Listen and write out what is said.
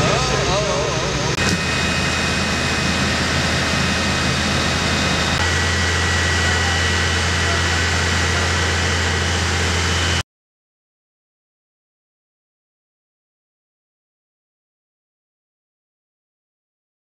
Water.